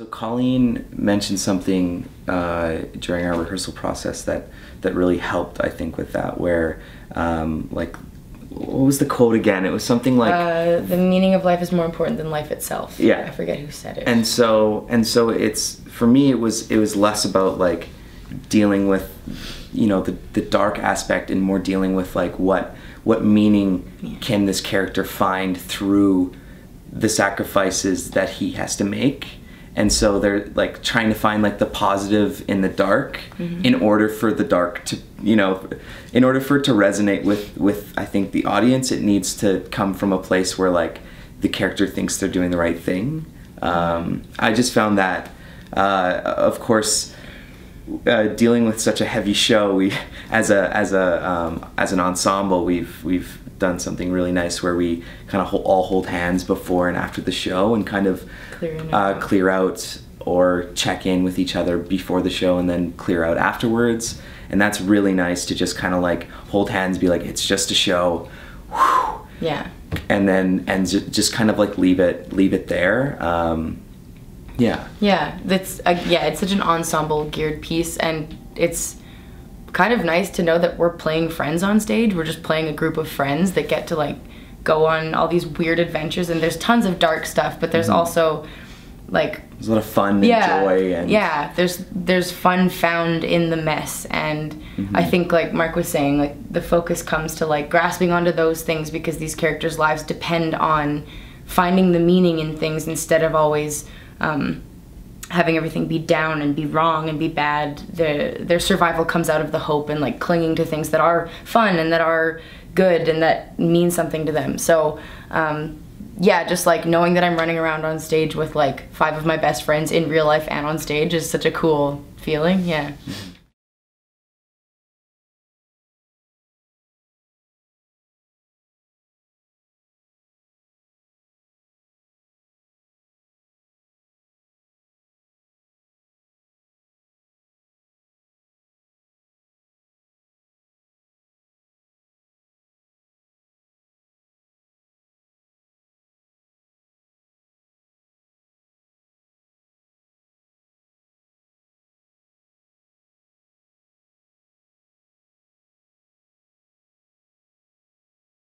So Colleen mentioned something during our rehearsal process that really helped, I think, with that, where like, what was the quote again? It was something like the meaning of life is more important than life itself. Yeah, I forget who said it. And so it's, for me, it was less about like dealing with, you know, the dark aspect, and more dealing with like what meaning can this character find through the sacrifices that he has to make. And so they're like trying to find like the positive in the dark, mm-hmm. in order for the dark to, you know, in order for it to resonate with I think the audience, it needs to come from a place where like the character thinks they're doing the right thing. I just found that, of course, dealing with such a heavy show, we as an ensemble, we've done something really nice where we kind of all hold hands before and after the show and kind of clear out or check in with each other before the show and then clear out afterwards. And that's really nice to just kind of like hold hands, be like, it's just a show. Whew. Yeah. And then just kind of like leave it there. Yeah. Yeah, that's yeah. It's such an ensemble geared piece, and it's kind of nice to know that we're playing friends on stage. We're just playing a group of friends that get to like go on all these weird adventures, and there's tons of dark stuff, but there's mm-hmm. also like there's a lot of fun and joy, and yeah, there's fun found in the mess, and mm-hmm. I think, like Mark was saying, like the focus comes to like grasping onto those things because these characters' lives depend on finding the meaning in things instead of always having everything be down and be wrong and be bad. Their survival comes out of the hope and like clinging to things that are fun and that are good and that mean something to them. So yeah, just like knowing that I'm running around on stage with like 5 of my best friends in real life and on stage is such a cool feeling. Yeah.